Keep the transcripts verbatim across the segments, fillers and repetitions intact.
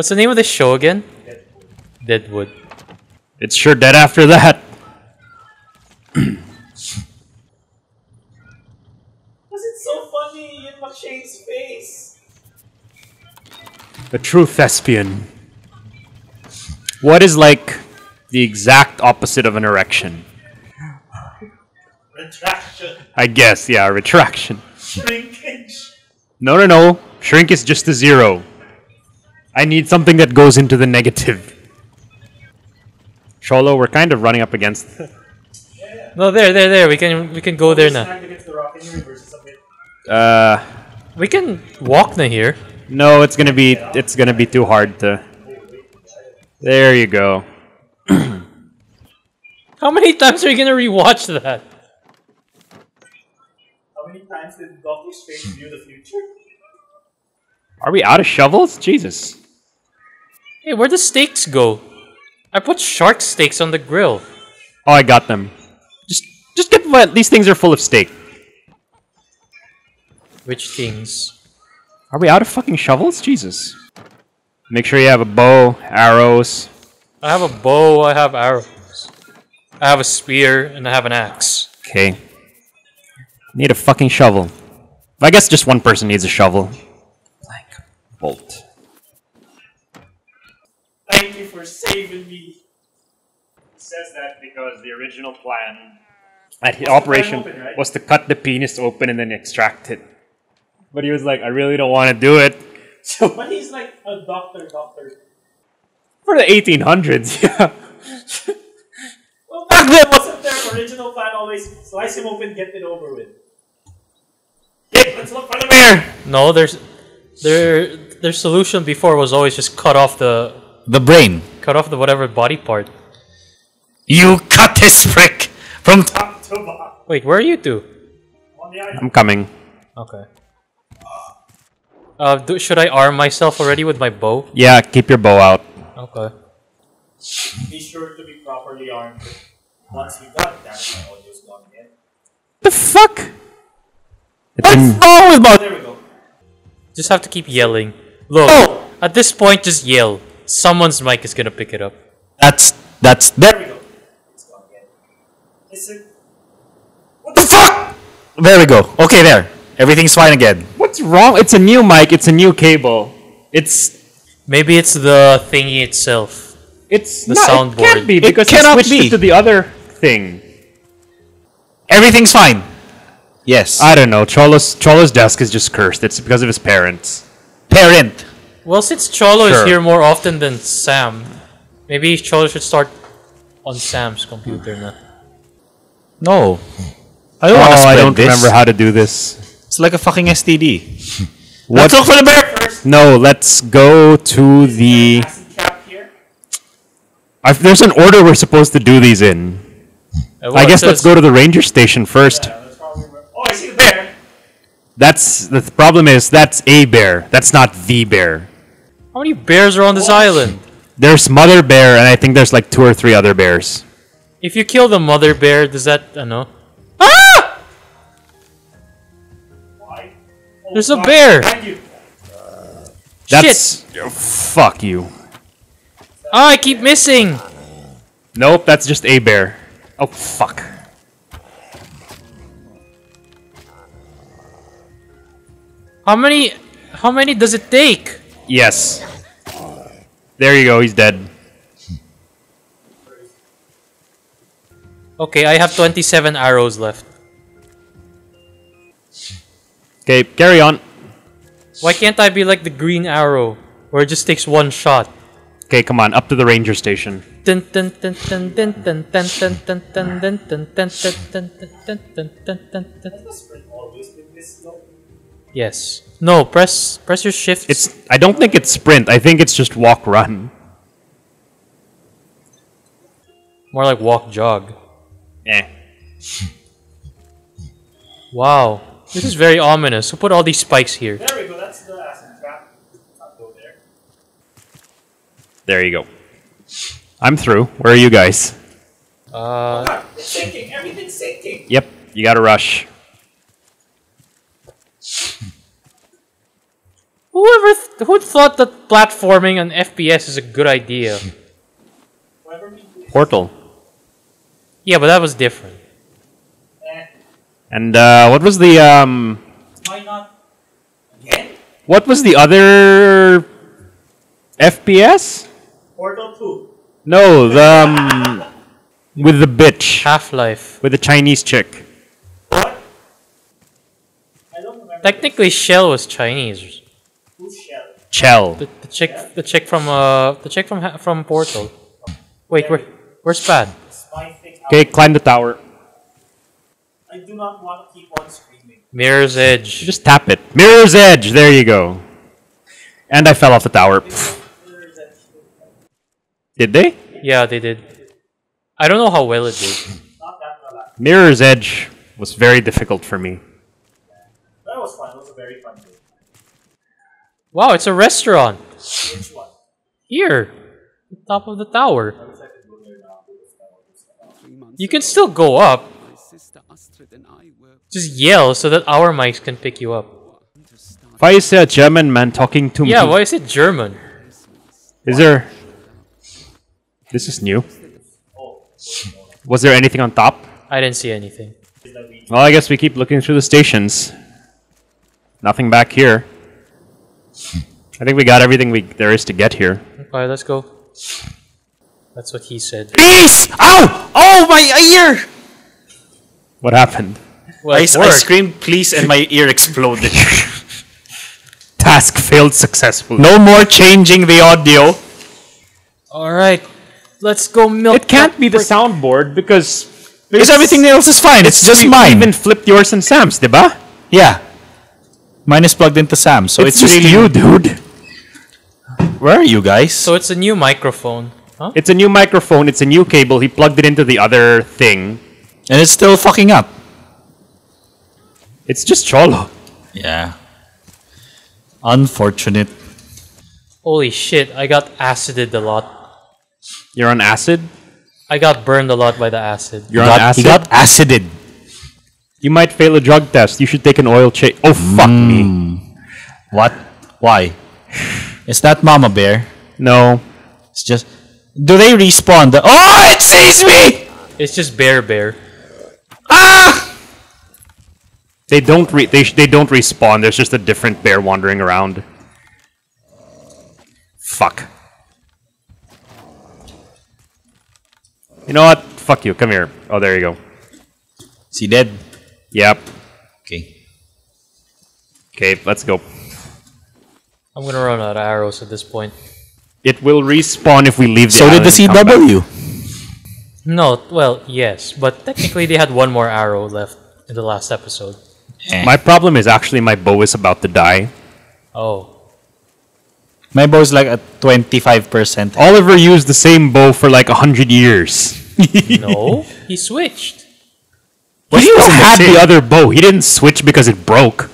What's the name of the show again? Deadwood. Deadwood. It's sure dead after that. Was it so funny in Machete's face? The true thespian. What is like the exact opposite of an erection? Retraction. I guess, yeah, retraction. Shrinkage. No, no, no. Shrink is just a zero. I need something that goes into the negative. Cholo, we're kind of running up against. Yeah, yeah. No, there, there, there. We can, we can go there now. Uh, we can walk now here. No, it's gonna be, it's gonna be too hard to. There you go. How many times are you gonna rewatch that? How many times did Doctor Strange view the future? Are we out of shovels? Jesus. Hey, where'd the steaks go? I put shark steaks on the grill. Oh, I got them. Just just get wet. These things are full of steak. Which things? Are we out of fucking shovels? Jesus. Make sure you have a bow, arrows. I have a bow, I have arrows. I have a spear, and I have an axe. Okay. Need a fucking shovel. I guess just one person needs a shovel. Bolt. Thank you for saving me. It says that because the original plan at his operation open, right? was to cut the penis open and then extract it. But he was like, I really don't want to do it. So but he's like a doctor, doctor. For the eighteen hundreds, yeah. Well, that wasn't their original plan always. Slice him open, get it over with. Hey, let's look for the mayor. No, there's... Their their solution before was always just cut off the... The brain. Cut off the whatever body part. You cut his prick from top to bottom. Wait, where are you two? On the island. I'm coming. Okay. Uh, do, should I arm myself already with my bow? Yeah, keep your bow out. Okay. Be sure to be properly armed. Once you got that, my audio's gone again. The fuck? It's What's wrong with my... There we go. Just have to keep yelling. Look, oh. At this point, just yell. Someone's mic is gonna pick it up. That's that's there. There we go. It's gone again. It's a... What the fuck? There we go. Okay, there. Everything's fine again. What's wrong? It's a new mic. It's a new cable. It's maybe it's the thingy itself. It's the not, soundboard. It can't be because it cannot I switched be. It to the other thing. Everything's fine. Yes. I don't know. Cholo's, Cholo's desk is just cursed. It's because of his parents. Parent! Well, since Cholo sure. is here more often than Sam, maybe Cholo should start on Sam's computer now. No. I don't, oh, want to I don't this. remember how to do this. It's like a fucking S T D. Let's look for the bear first! No, let's go to the... I've, there's an order we're supposed to do these in. Uh, well, I guess let's go to the ranger station first. Yeah. Oh, I see the bear! That's... The problem is, that's a bear. That's not the bear. How many bears are on this what? island? There's mother bear, and I think there's like two or three other bears. If you kill the mother bear, does that... I don't know. Ah! Why? Oh, there's God. a bear! Thank you. Uh, that's... Shit! Oh, fuck you. Ah, I keep missing! Nope, that's just a bear. Oh, fuck. How many, how many does it take? Yes. There you go, he's dead. Okay, I have twenty-seven arrows left. Okay, carry on. Why can't I be like the green arrow, where it just takes one shot? Okay, come on, up to the ranger station. Yes. No, press press your shift. It's I don't think it's sprint. I think it's just walk run. More like walk jog. Eh. Wow. This is very ominous. Who put all these spikes here? There we go. That's the acid trap. I'll go there. There you go. I'm through. Where are you guys? Uh, oh, it's sinking. Everything's sinking. Yep. You got to rush. Whoever th who thought that platforming on F P S is a good idea? Portal. Yeah, but that was different. And uh, what was the um? Why not? Again? What was the other F P S? Portal two. No, the um, with the bitch. Half-Life. With the Chinese chick. What? I don't remember. Technically, Chell was Chinese. Who's Chell? Chell. The, the chick, yeah. the chick from uh, the chick from from Portal. Wait, where, where's Spad? Okay, climb the tower. I do not want to keep on screaming. Mirror's Edge. Just tap it. Mirror's Edge. There you go. And I fell off the tower. Did they? Yeah, they did. I don't know how well it did. Mirror's Edge was very difficult for me. That was fun. It was a very fun game. Wow, it's a restaurant. Which one? Here, the top of the tower. I wish I could go there now. You can still go up. Just yell so that our mics can pick you up. Why is there a German man talking to me? Yeah, why is it German? Is there... This is new. Was there anything on top? I didn't see anything. Well, I guess we keep looking through the stations. Nothing back here. I think we got everything we there is to get here. Alright, let's go. That's what he said. Please! Ow! Oh, my ear! What happened? Well, I, I screamed please and my ear exploded. Task failed successfully. No more changing the audio. Alright, let's go milk. It can't be the soundboard because because everything else is fine. It's, it's just mine. You even flipped yours and Sam's, diba? Yeah. Mine is plugged into Sam's, so it's, it's really you, dude. Where are you guys? So it's a new microphone. Huh? It's a new microphone. It's a new cable. He plugged it into the other thing. And it's still fucking up. It's just Cholo. Yeah. Unfortunate. Holy shit, I got acided a lot. You're on acid? I got burned a lot by the acid. You're on acid? You got acided. You might fail a drug test. You should take an oil change. Oh, fuck mm. me. What? Why? It's not Mama Bear. No. It's just... Do they respawn? The oh, it sees me! It's just Bear Bear. Ah! They don't re they sh they don't respawn. There's just a different bear wandering around. Fuck. You know what? Fuck you. Come here. Oh, there you go. Is he dead? Yep. Okay. Okay, let's go. I'm gonna run out of arrows at this point. It will respawn if we leave the so island. So did the C W. No, well, yes, but technically they had one more arrow left in the last episode. My problem is actually my bow is about to die. Oh. My bow is like at twenty-five percent. Oliver used the same bow for like a hundred years. No, he switched. But he, he still had the other bow. He didn't switch because it broke.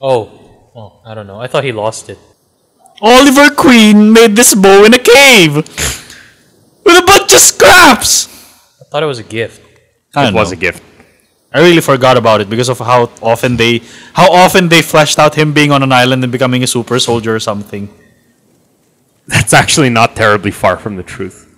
Oh. Oh, I don't know. I thought he lost it. Oliver Queen made this bow in a cave. With a bunch of scraps! I thought it was a gift. I it was know. a gift. I really forgot about it because of how often they how often they fleshed out him being on an island and becoming a super soldier or something. That's actually not terribly far from the truth.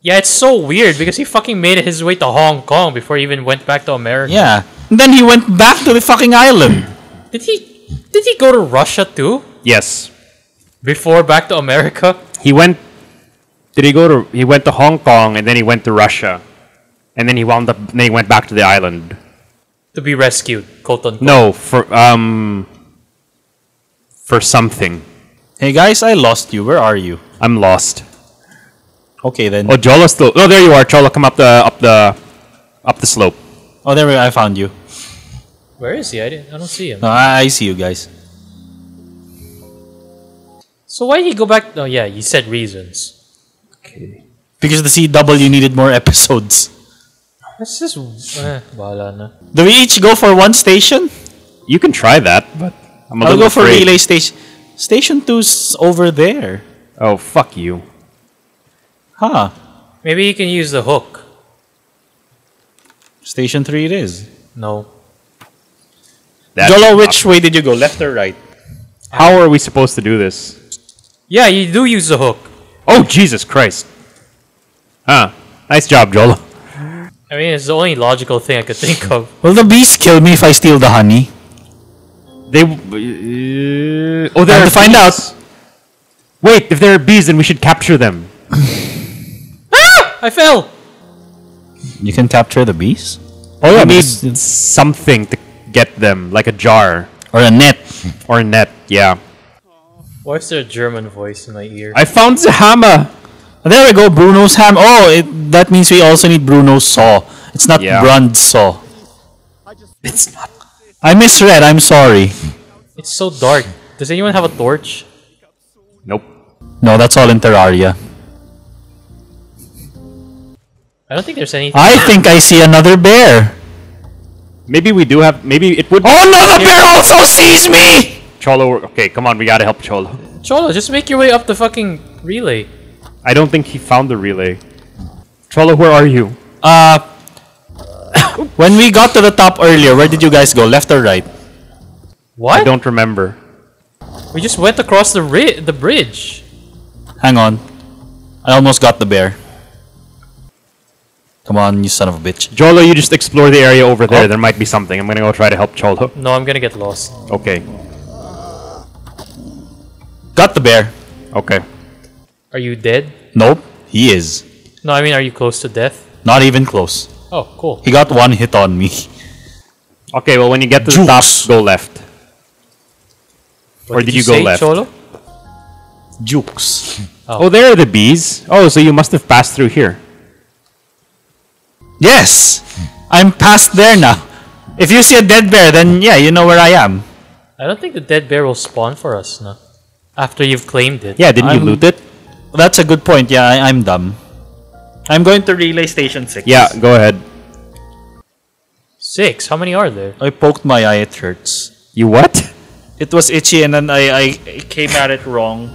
Yeah, it's so weird because he fucking made his way to Hong Kong before he even went back to America. Yeah. And then he went back to the fucking island. Did he did he go to Russia too? Yes. Before back to America? He went Did he go to? He went to Hong Kong and then he went to Russia, and then he wound up. Then he went back to the island to be rescued. Quote unquote. No, for um, for something. Hey guys, I lost you. Where are you? I'm lost. Okay then. Oh, Cholo still. Oh, there you are, Cholo. Come up the up the up the slope. Oh, there we go. I found you. Where is he? I didn't. I don't see him. No, I, I see you guys. So why did he go back? Oh yeah, you said reasons. Because the C W needed more episodes. This is... Eh, do we each go for one station? You can try that, but I'm a I'll little afraid. I'll go for afraid. Relay Station. Station two's over there. Oh, fuck you. Huh. Maybe you can use the hook. Station three it is. No. That's Jolo, which way did you go? Left or right? How are we supposed to do this? Yeah, you do use the hook. Oh, Jesus Christ. Huh. Nice job, Joel. I mean, it's the only logical thing I could think of. Will the bees kill me if I steal the honey? They... Uh, oh, there I have are to bees. Find out. Wait, if there are bees, then we should capture them. Ah! I fell! You can capture the bees? Oh, yeah, we need something to get them, like a jar. Or a net. Or a net, yeah. Why is there a German voice in my ear? I found the hammer! There we go, Bruno's hammer. Oh, it, that means we also need Bruno's saw. It's not yeah. Brund's saw. It's not. I misread, I'm sorry. It's so dark. Does anyone have a torch? Nope. No, that's all in Terraria. I don't think there's anything. I there. think I see another bear. Maybe we do have. Maybe it would. Oh no, the bear also sees me! Cholo, okay, come on, we gotta help Cholo. Cholo, just make your way up the fucking relay. I don't think he found the relay. Cholo, where are you? Uh, when we got to the top earlier, where did you guys go? Left or right? What? I don't remember. We just went across the ri the bridge. Hang on. I almost got the bear. Come on, you son of a bitch. Cholo, you just explore the area over there. Oh. There might be something. I'm gonna go try to help Cholo. No, I'm gonna get lost. Okay. Got the bear. Okay. Are you dead? Nope, he is. No, I mean, are you close to death? Not even close. Oh, cool. He got one hit on me. Okay, well, when you get to Jukes. the top, go left. What or did, did you, you go say, left? Cholo? Jukes. Oh. oh, there are the bees. Oh, so you must have passed through here. Yes! I'm past there now. If you see a dead bear, then yeah, you know where I am. I don't think the dead bear will spawn for us, no? After you've claimed it. Yeah, didn't I'm you loot it? That's a good point. Yeah, I, I'm dumb. I'm going to relay station six. Yeah, go ahead. Six? How many are there? I poked my eye. It hurts. You what? It was itchy and then I, I came at it wrong.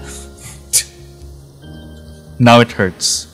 Now it hurts.